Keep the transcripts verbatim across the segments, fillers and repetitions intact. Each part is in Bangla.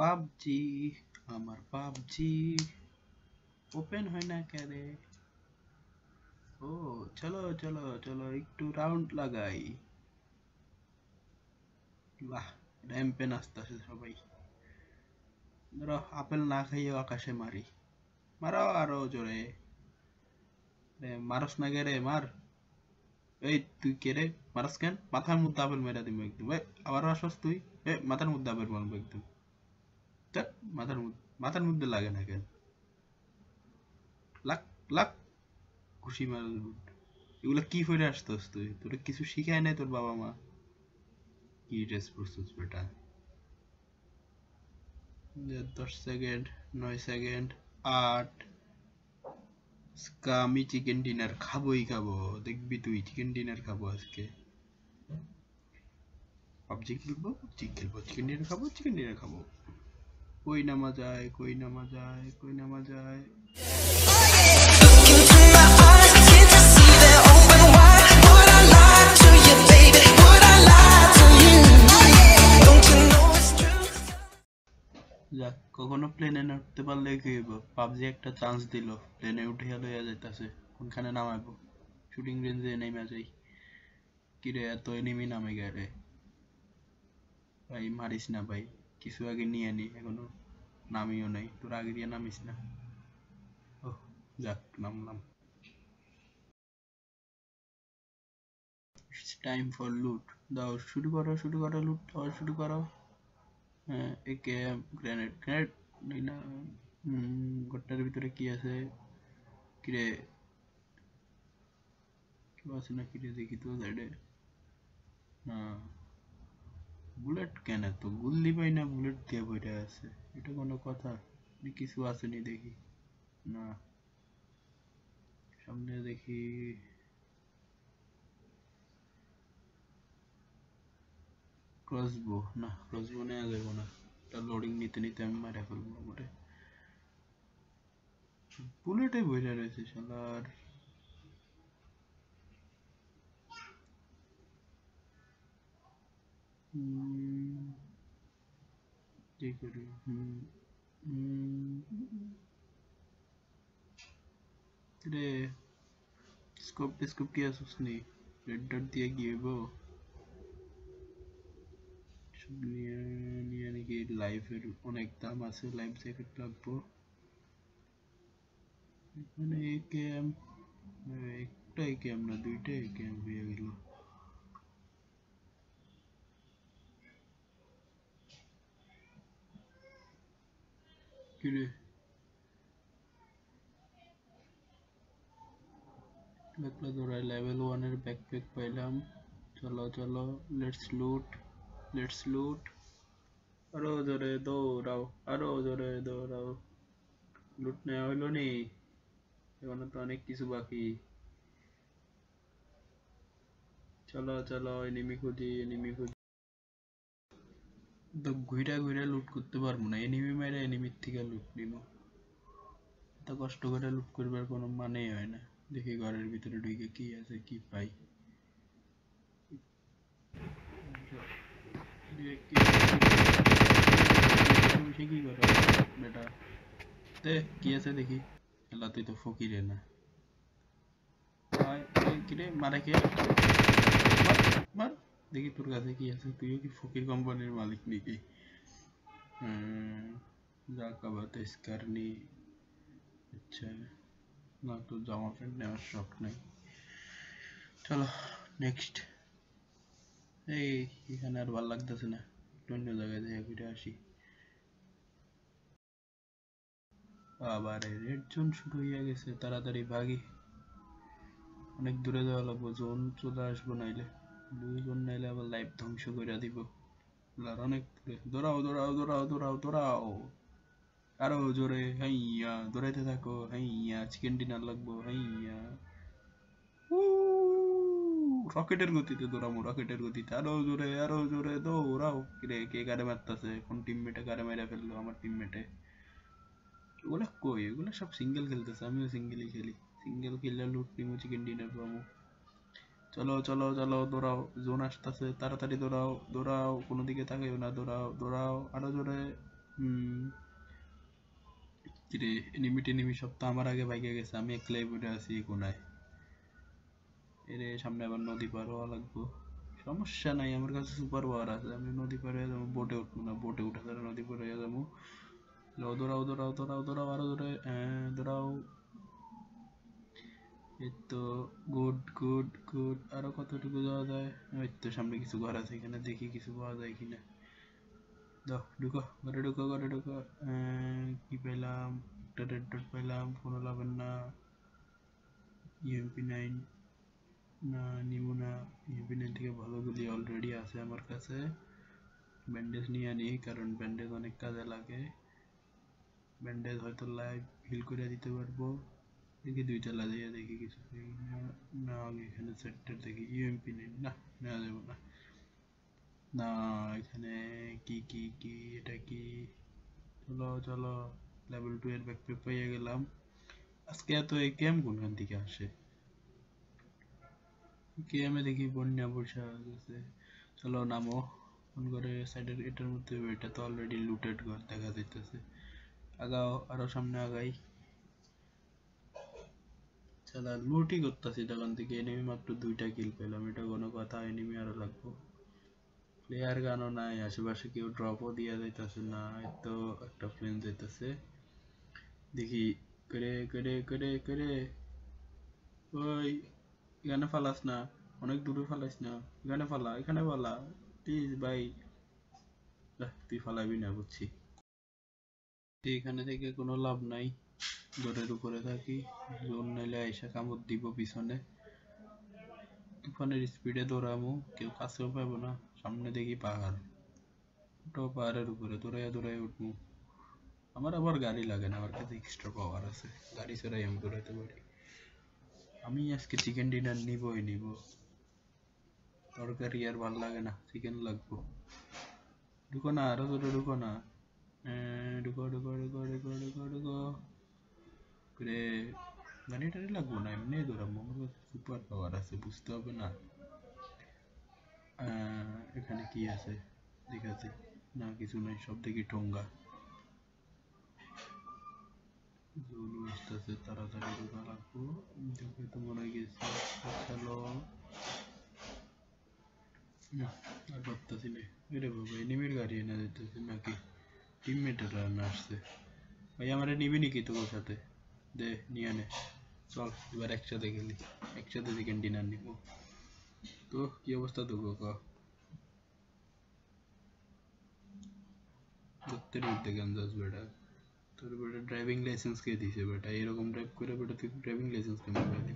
পাবজি আমার পাবজি ওপেন হয় না কেরে ও চলো চলো চলো একটু রাউন্ড লাগাই বাহ র‍্যাম্পে নাচতাছে সবাই ধরো আপেল না খাইয়ে আকাশে মারি মারো আরো জোরে রে মারস না গেরে মার এই তুই কেরে মারস কেন মাথার মধ্যে আপেল মেরে দিমু একদম ভাই আবার আসস তুই এ মাথার মধ্যে আপেল মারবো একদম তা মাথার মাথার মধ্যে লাগে না কেন লাক লাক খুশি মার এগুলা কি ফেরে আসছস তুই তোর কিছু শিখায় নাই তোর বাবা মা কি ড্রেস পরছস বেটা ten second nine second eight স্কামি চিকেন ডিনার খাবোই খাবো দেখবি তুই চিকেন ডিনার খাবো আজকে পাবজি খেলবো পাবজি খেলবো চিকেন ডিনার খাবো চিকেন ডিনার খাবো कोई ना मजा आए कोई ना मजा आए कोई ना मजा आए যাক কখনো প্লেনে উঠতে পারলে কি হবে পাবজি একটা চান্স দিল প্লেনে উঠে লইয়া যাইতাছে কোনখানে নামাবো শুটিং রেঞ্জে নেমে যাই কি রে এত এনিমি নামে গেলে ভাই মারিস না ভাই কিছু আগে নিয়ে নি এখনো নামিও নাই তোর আগে দিয়ে নামিস না ও যাক নাম নাম ইটস টাইম ফর লুট দাও শুরু করো শুরু করো লুট দাও শুরু করো एक ग्रेनेड ग्रेनेड नहीं ना गट्टर भीतर किया से किरे क्या बात है ना किरे देखी तो ज़रे ना बुलेट क्या ना तो गुल्ली भाई ना बुलेट दिया भाई रहा से इटा कौन कथा निकिस वासे नहीं देखी ना सामने देखी crossbow না crossbow নেয়া যাবে না তা লোডিং নিতে নিতে আমি মারা ফেলবো ওরে বুলেটে বইরা রয়েছে শালার হুম ঠিক করে হুম রে স্কোপ স্কোপ কি আসছ নি রেড ডট দিয়ে গিয়েবো নিয়ে নিয়ে নাকি লাইফের অনেক দাম আছে লাইফ জ্যাকেট লাগবো এখানে একেএম একটা একেএম না দুইটা একেএম হয়ে গেল কি রে ব্যাকলা ধরাই লেভেল one এর ব্যাকপ্যাক পাইলাম চলো চলো লেটস লুট Let's loot. Aro jore dorao. Aro jore dorao. Loot ne holo ni. Ekono to onek kichu baki. Chalo chalo enemy khoji enemy khoji. To ghoira ghoira loot korte parbo na. Enemy mere enemy theke loot nibo. To koshto kore loot korbar kono manei hoy na. Dekhi gorer bhitore dhuike ki ache ki pai. ये किसी की कर रहा बेटा ते किया से देखी लाती तो फोकी लेना भाई किरे मारा के मत मत देखी तुर का से किया से तू की फोकी कंपनी के मालिक नहीं की जा का बात है करनी अच्छा ना तो जामा फ्रेंड ने शॉक नहीं चलो नेक्स्ट এই এখানে আর ভালো লাগতেছে না অন্য জায়গায় যাই ঘুরে আসি আবার রেড জোন শুরু হয়ে গেছে তাড়াতাড়ি ভাগি অনেক দূরে যাওয়া লাগবে জোন চলে আসবো নাইলে দুই জন নাইলে আবার লাইফ ধ্বংস করে দিব আর অনেক দূরে দৌড়াও দৌড়াও দৌড়াও দৌড়াও দৌড়াও আরো জোরে হাইয়া দৌড়াইতে থাকো হাইয়া চিকেন ডিনার লাগবো হাইয়া রকেটের গতিতে দৌড়াবো রকেটের গতিতে আরো জোরে আরো জোরে দৌড়াও কিরে কে গারে মারতাছে কোন টিমমেটে গারে মেরে ফেললো আমার টিমমেটে ওগুলা কই ওগুলা সব সিঙ্গেল খেলতেছে আমিও সিঙ্গেলই খেলি সিঙ্গেল খেললে লুট নিমু চিকেন ডিনার পাবো চলো চলো চলো দৌড়াও জোন আসতেছে তাড়াতাড়ি দৌড়াও দৌড়াও কোনো দিকে তাকাইও না দৌড়াও দৌড়াও আরো জোরে কিরে এনিমি টেনিমি সব তো আমার আগে বাইকে গেছে, আমি একলাই বসে আছি কোনায়। এরে সামনে আবার নদী পার হওয়া লাগবো। সমস্যা নাই, আমার কাছে সুপার পাওয়ার আছে, আমি নদী পার হয়ে যাবো। বোটে উঠবো না, বোটে উঠা যাবে, নদী পার হয়ে যাবো। দৌড়াও দৌড়াও দৌড়াও দৌড়াও আরো দৌড়ে দৌড়াও। এই তো গুড গুড গুড। আরো কতটুকু যাওয়া যায়? ওই তো সামনে কিছু ঘর আছে, এখানে দেখি কিছু পাওয়া যায় কিনা। দাও ঢুকো ঘরে, ঢুকো ঘরে ঢুকো। কি পেলাম? একটা রেড ডট পেলাম, কোনো লাভের না। ইউএমপি নাইন না নিবো না, ইউএমপি নাইন থেকে ভালোগুলি অলরেডি আছে আমার কাছে। ব্যান্ডেজ নিয়ে আনি, কারণ ব্যান্ডেজ অনেক কাজে লাগে। ব্যান্ডেজ হয়তো লাইভ হিল করে দিতে পারবো। দেখি দুইটা লাগিয়ে দেখি কিছু না। এখানে সেক্টর দেখি ইউএমপি নেই, না নেওয়া যাবো না। না এখানে কি কি কি এটা কি? চলো চলো, লেভেল টু এর ব্যাকপ্যাক পেয়ে গেলাম। আজকে এত এই গেম কোনখান থেকে আসে? গেমে দেখি বন্যা বর্ষা গেছে। চলো নামো ফোন করে সাইডের এটার মধ্যে। এটা তো অলরেডি লুটেড ঘর দেখা যাইতেছে। আগাও, আরো সামনে আগাই। সাদা লুটি করতেছি দোকান থেকে। এনিমি মাত্র দুইটা কিল পেলাম, এটা কোনো কথা? এনিমি আরো লাগবো। প্লেয়ার গানও নাই, আশেপাশে কেউ ড্রপও দিয়া যাইতেছে না। তো একটা প্লেন যাইতেছে, দেখি করে করে করে করে। ওই এখানে ফালাস না, অনেক দূরে ফালাস না। এখানে ফালা, এখানে ফালা প্লিজ ভাই। তুই ফালাবি না বুঝছি। এখানে থেকে কোনো লাভ নাই, জোরের উপরে থাকি। জোর নাইলে আইসা কামড় দিব পিছনে। তুফানের স্পিডে দৌড়াবো, কেউ কাছেও পাবো না। সামনে দেখি পাহাড়, ওটাও পাহাড়ের উপরে দৌড়াইয়া দৌড়াইয়া উঠবো। আমার আবার গাড়ি লাগে না, আমার কাছে এক্সট্রা পাওয়ার আছে, গাড়ি ছাড়াই আমি দৌড়াইতে পারি। আমি আজকে চিকেন ডিনার নিবই নিব। তরকারি আর ভাল লাগে না, চিকেন লাগবো। ঢুকো না, আরো জোরে ঢুকো না। ঢুকো ঢুকো ঢুকো ঢুকো ঢুকো ঢুকো। গাড়ি টাড়ি লাগবো না, এমনি দৌড়াবো। আমার কাছে সুপার পাওয়ার আছে, বুঝতে হবে না। এখানে কি আছে? ঠিক আছে না, কিছু নাই। সব থেকে ঠোঙ্গা তাড়াতাড়ি ঢোকা লাগবো। ঢুকে তো মনে গেছে। আর ভাবতেছি না, এটা ভাবো এনিমির গাড়ি এনে দিতেছে নাকি? টিমমেটের রান্না আসছে। ভাই আমার নিবি নাকি তোর সাথে? দে নিয়ে নে, চল এবার একসাথে গেলি, একসাথে চিকেন ডিনার নিবো। তো কি অবস্থা তো কাকা? দত্তের উঠতে গঞ্জাস বেটা। তোর বেটা ড্রাইভিং লাইসেন্স কে দিছে বেটা? এরকম ড্রাইভ করে বেটা তুই ড্রাইভিং লাইসেন্স কেমন পাবি?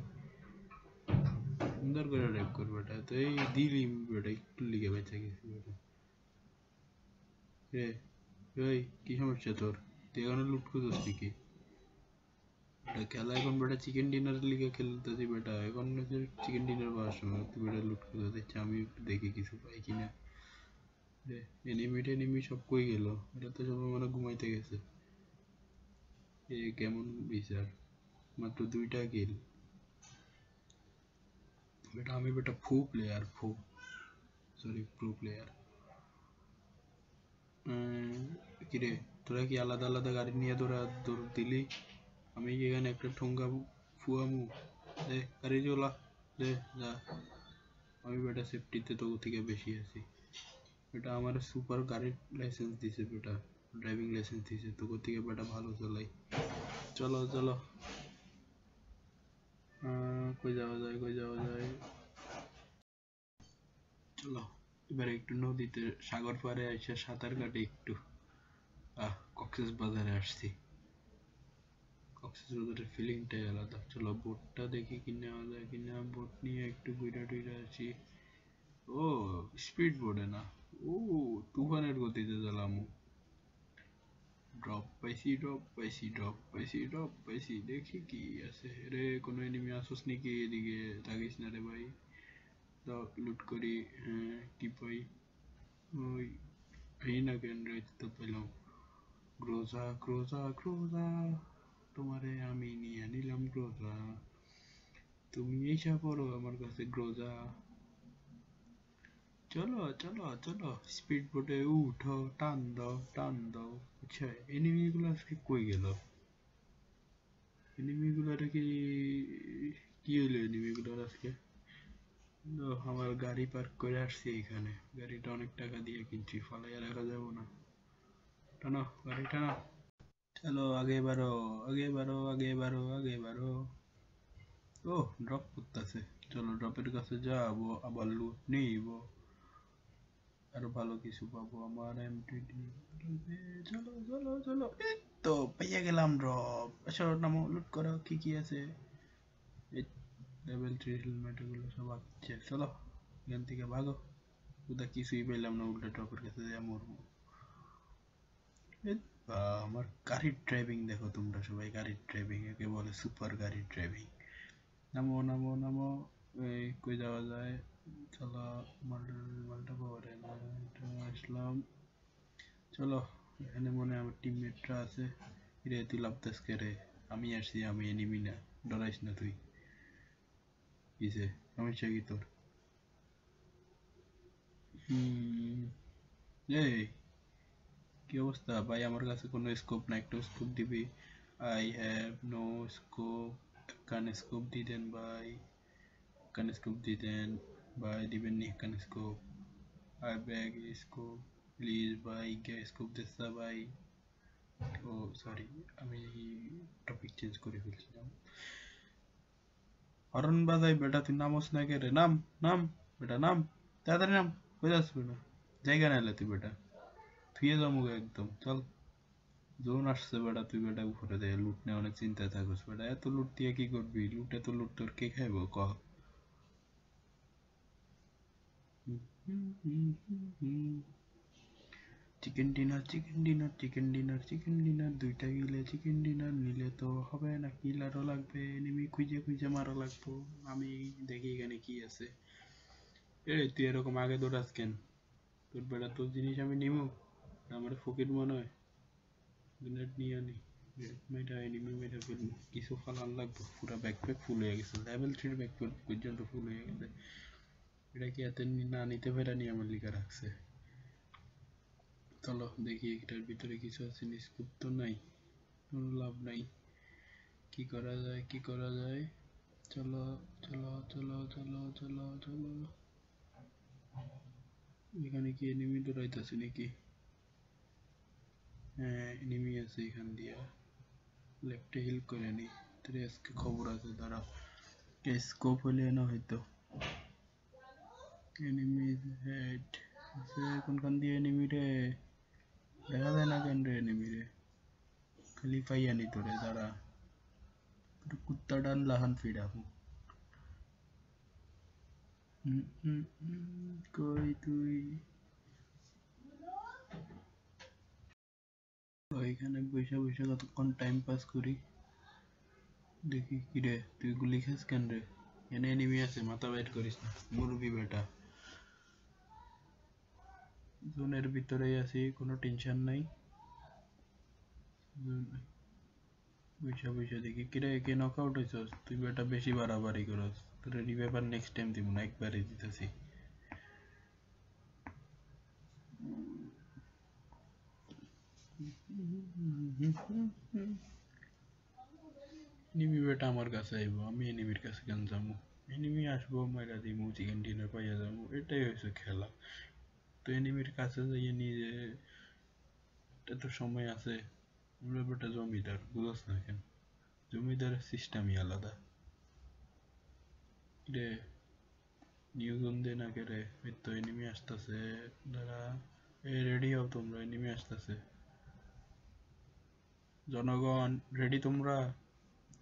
সুন্দর করে ড্রাইভ কর বেটা। তো এই দিলি বেটা একটু লিখে বেঁচে গেছি বেটা। এ ওই কি সমস্যা তোর? তুই এখানে লুট করছিস নাকি? খেলা এখন বেটা চিকেন ডিনার লিগে খেলতেছি বেটা। এখন চিকেন ডিনার পাওয়ার সময় তুই বেটা লুট করে দিচ্ছি। আমি একটু দেখি কিছু পাই কিনা। এনিমি টেনিমি সব কই গেল? এটা তো সবাই মানে ঘুমাইতে গেছে। এ কেমন বিচার, মাত্র দুইটা কিল বেটা। আমি বেটা ফু প্লেয়ার, ফু সরি প্রো প্লেয়ার। কিরে তোরা কি আলাদা আলাদা গাড়ি নিয়ে তোরা দৌড় দিলি? আমি এখানে একটা ঠোঙ্গা ফুয়ামু। দে গাড়ি চলা, দে যা। আমি বেটা সেফটিতে তো থেকে বেশি আছি বেটা। আমার সুপার গাড়ির লাইসেন্স দিছে বেটা, ড্রাইভিং লাইসেন্স দিছে। তো থেকে বেটা ভালো চলাই। চলো চলো, কই যাওয়া যায় কই যাওয়া যায়? চলো এবারে একটু নদীতে সাগর পাড়ে এসে সাঁতার কাটে একটু। আহ কক্সেস বাজারে আসছি, কক্সবাজারের ফিলিংটাই আলাদা। চলো বোটটা দেখি কিনে আনা যায় কিনা। বোট নিয়ে একটু ঘুরা টুইরা আসি। ও স্পিড বোটে না, ও তুফানের গতিতে চালামু। ড্রপ পাইছি ড্রপ পাইছি ড্রপ পাইছি ড্রপ পাইছি। দেখি কি আছে রে? কোনো এনিমি আসোস নাকি? এদিকে থাকিস না রে ভাই। ড্রপ লুট করি। হ্যাঁ কি পাই? ওই এই না কেন তো পেলাম। ক্রোজা ক্রোজা ক্রোজা, তোমারে আমি নিয়ে নিলাম গ্রোজা। তুমি এইসব করো আমার কাছে গ্রোজা। চলো চলো চলো, স্পিড বোটে উঠো, টান দাও টান দাও। अच्छा enemy গুলো আজকে কই গেল enemy গুলোটা কি কি হলো enemy গুলো আজকে না আমার গাড়ি পার্ক করে আসছে এখানে গাড়িটা অনেক টাকা দিয়ে কিনছি ফলায় রাখা যাব না টানো গাড়িটা না চলো আগে বাড়ো আগে বাড়ো আগে বাড়ো আগে বাড়ো ও ড্রপ করতেছে চলো ড্রপের কাছে যাব আবার লুট নেব আর ভালো কিছু পাবো আমার এমটিডি চলো চলো চলো এই তো পেয়ে গেলাম ড্রপ আচ্ছা নামো লুট করো কি কি আছে লেভেল three হেলমেট গুলো সব আছে চলো এখান থেকে ভাগো ওটা কিছুই পেলাম না উল্টা ড্রপের কাছে যাই মরবো আমার গাড়ির ড্রাইভিং দেখো তোমরা সবাই গাড়ির ড্রাইভিং একে বলে সুপার গাড়ির ড্রাইভিং নামো নামো নামো এই কই যাওয়া যায় চলো মালটা পাওয়ারে আসলাম চলো এখানে মনে আমার টিমমেটরা আছে রে তুই লাফতেস করে আমি আসছি আমি এনিমি না ডরাইস না তুই কিসে সমস্যা কি তোর হুম এই কি অবস্থা ভাই আমার কাছে কোনো স্কোপ না একটা স্কোপ দিবি আই হ্যাভ নো স্কোপ কান স্কোপ দিতেন ভাই কান স্কোপ দিতেন ভাই দিবেন নি কান scope I beg scope please ভাই কে স্কোপ দিচ্ছা ভাই ও সরি আমি টপিক চেঞ্জ করে ফেলছিলাম হরন বাজাই বেটা তুই নামস না কে রে নাম নাম বেটা নাম তাড়াতাড়ি নাম কই যাস বেটা জায়গা না তুই বেটা থুয়ে যাবো একদম চল জোন আসছে বেটা তুই বেটা উপরে দে লুট নিয়ে অনেক চিন্তায় থাকিস বেটা এত লুট দিয়ে কি করবি লুট এত লুট তোর কে খাইব ক chicken dinner chicken dinner chicken dinner chicken dinner দুইটা গিলে চিকেন ডিনার নিলে তো হবে না কিলারও লাগবে এনিমি খুঁজে খুঁজে মারা লাগবো আমি দেখি এখানে কি আছে এ তুই এরকম আগে দৌড়াস কেন তোর বেটা তোর জিনিস আমি নিব আমার ফকির মনে হয় গ্রেনেড নিয়ে নি মেটা এনিমি মেটা ফেলবো কিছু ফালান লাগবো পুরা ব্যাকপ্যাক ফুল হয়ে গেছে লেভেল থ্রির ব্যাকপ্যাক পর্যন্ত ফুল হয়ে গেছে এটা কি এত না নিতে ফেরা নিয়ে আমার লিখা রাখছে চলো দেখি এটার ভিতরে কিছু আছে স্কোপ তো নাই কোনো লাভ নাই কি করা যায় কি করা যায় চলো চলো চলো চলো চলো চলো এখানে কি এনিমি দৌড়াইতেছে নাকি হ্যাঁ এনিমি আছে এখান দিয়া লেফটে হিল করে নি তোর আজকে খবর আছে তারা স্কোপ হলে না হয়তো এনিমি হেড কোনখান দিয়ে এনিমি রে দেখা যায় না কেন রে এনিমি রে খালি পাইয়া নি তোরে দাঁড়া কুত্তা ডান লাহান ফিরা কই তুই ওইখানে বৈশা বৈশা কতক্ষণ টাইম পাস করি দেখি কি রে তুই গুলি খাস কেন রে এনে এনিমি আছে মাথা বাইট করিস না মুরবি বেটা জোনের ভিতরে আছি কোনো টেনশন নাই বুঝা বুঝা দেখি কিরা একে নকআউট হইছস তুই বেটা বেশি বাড়াবাড়ি করস তোরে রিভাইভ আর নেক্সট টাইম দিব না একবারই দিতেছি এনিমি বেটা আমার কাছে আইবো আমি এনিমির কাছে কেন যাবো এনিমি আসবো মাইরা দিমু চিকেন ডিনার পাইয়া যাবো এটাই হইছে খেলা তো এনিমির কাছে যাইয়ে নিজে এটা তো সময় আছে আমরা বেটা জমিদার বুঝছ না কেন জমিদারের সিস্টেমই আলাদা রে নিউ জোন দে না করে তো এনিমি আসতেছে দাঁড়া এ রেডি হও তোমরা এনিমি আসতেছে জনগণ রেডি তোমরা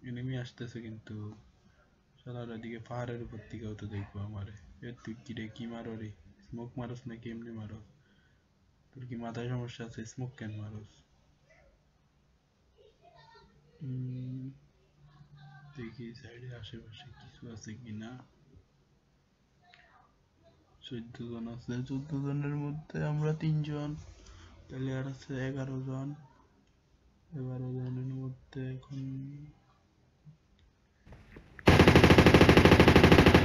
এনিমি আসতেছে কিন্তু সারা দিকে পাহাড়ের উপর থেকেও তো দেখবো আমারে এ তুই কি রে কি মারো রে স্মোক মারস না কি এমনি মারস তোর কি মাথায় সমস্যা আছে স্মোক কেন মারস দেখি সাইডে আশেপাশে কিছু আছে কিনা চোদ্দ জন আছে চোদ্দ জনের মধ্যে আমরা তিনজন তাহলে আর আছে এগারো জন এগারো জনের মধ্যে এখন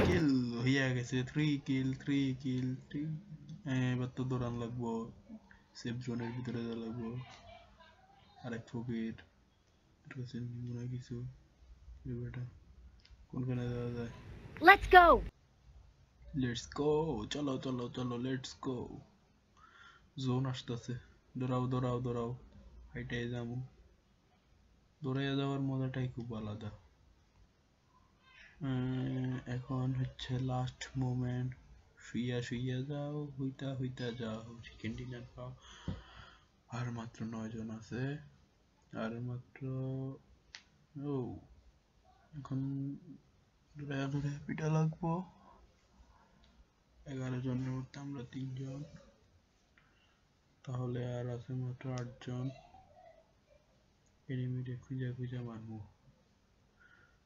কিল হইয়া গেছে থ্রি কিল থ্রি কিল এবার তো দৌড়ান লাগবো সেফ জোনের ভিতরে যা লাগবো আর এক ফকির কাছে নিমুনা কিছু এই বেটা কোনখানে যাওয়া যায় লেটস গো লেটস গো চলো চলো চলো লেটস গো জোন আসছে দৌড়াও দৌড়াও দৌড়াও হাইটে যাবো দৌড়ে যাওয়ার মজাটাই খুব আলাদা এখন হচ্ছে লাস্ট মোমেন্ট শুইয়া শুইয়া যাও হুইতা হুইতা যাও চিকেন ডিনার খাও আর মাত্র নয় জন আছে আর মাত্র ও এখন দূরে দূরে পিঠা লাগবো এগারো জনের মধ্যে আমরা তিনজন তাহলে আর আছে মাত্র আট জন এনিমিটা খুঁজা খুঁজা মারবো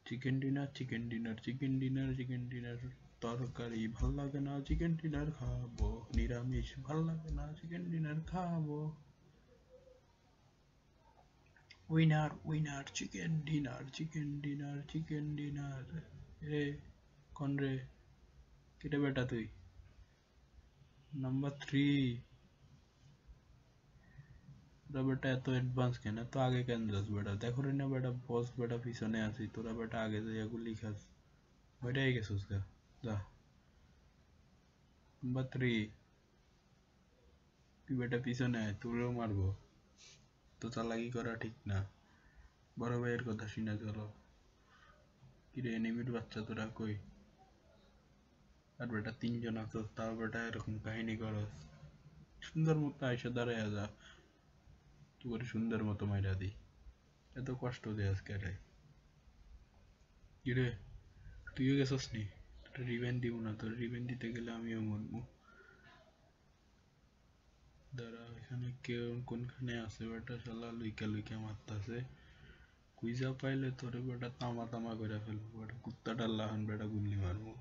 chicken dinner chicken dinner chicken dinner chicken dinner তরকারি ভাল লাগে না চিকেন ডিনার খাবো নিরামিষ ভাল লাগে না চিকেন ডিনার খাবো winner winner chicken dinner chicken dinner chicken dinner রে কোন রে কেটে বেটা তুই নাম্বার থ্রি বেটা এত অ্যাডভান্স কেন এত আগে কেন যাস বেটা দেখো রে না বেটা বস বেটা পিছনে আছিস তোরা বেটা আগে যাইয়া গুলি খাস বেটা এই গেছিস গা যা নাম্বার থ্রি তুই বেটা পিছনে আয় তোরেও মারবো তো চালাকি করা ঠিক না বড় ভাইয়ের কথা শুনে চলো কিরে এনিমির বাচ্চা তোরা কই আর বেটা তিনজন আছো তাও বেটা এরকম কাহিনী করস সুন্দর মতো আইসা দাঁড়াইয়া যা তোরে সুন্দর মতো মাইরা দি এত কষ্ট দে আজকে রে কিরে তুইও গেছস নি তোর রিভেঞ্জ দিব না তোর রিভেঞ্জ দিতে গেলে আমিও মরবো দাঁড়া এখানে কেউ কোনখানে আছে বেটা শালা লুইকা লুইকা মারতাছে কুইজা পাইলে তোরে বেটা তামা তামা করে ফেলবো বেটা কুত্তাটার লাহান বেটা গুলি মারবো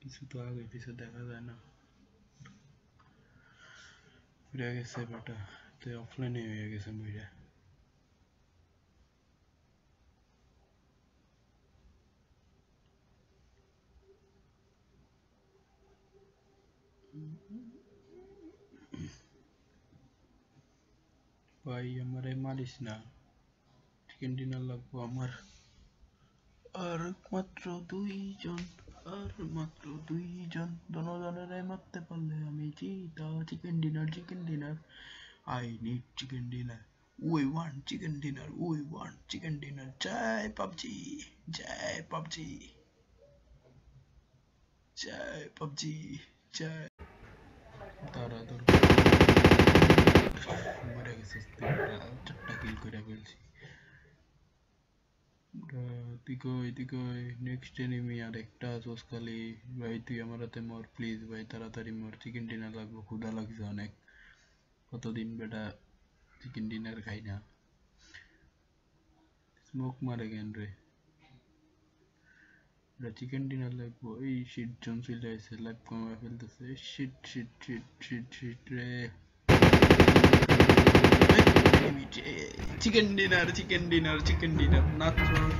কিছু তো আগে পিছে দেখা যায় না ফিরে গেছে বেটা তো অফলাইনে হয়ে গেছে মইরা ভাই আমারে মারিস না চিকেন ডিনার লাগবো আমার আর মাত্র দুই জন আর মাত্র দুই জন দুজনেরাই মারতে পারলে আমি জিতা chicken dinner chicken dinner I need chicken dinner we want chicken dinner we want chicken dinner জয় পাবজি জয় পাবজি জয় পাবজি জয় দাঁড়া মরে গেছিস চারটা কিল করে ফেলছি তুই কই তুই কই নেক্সট এনিমি আর একটা আসোস খালি ভাই তুই আমার হাতে মর প্লিজ ভাই তাড়াতাড়ি মর চিকেন ডিনার লাগবে ক্ষুধা লাগছে অনেক কতদিন বেটা চিকেন ডিনার খাই না স্মোক মারে কেন রে চিকেন ডিনার লাগবো এই শীত জন চলে আসছে লাইভ কমা ফেলতেছে শীত শীত শীত শীত শীত রে chicken dinner chicken dinner chicken dinner নাচো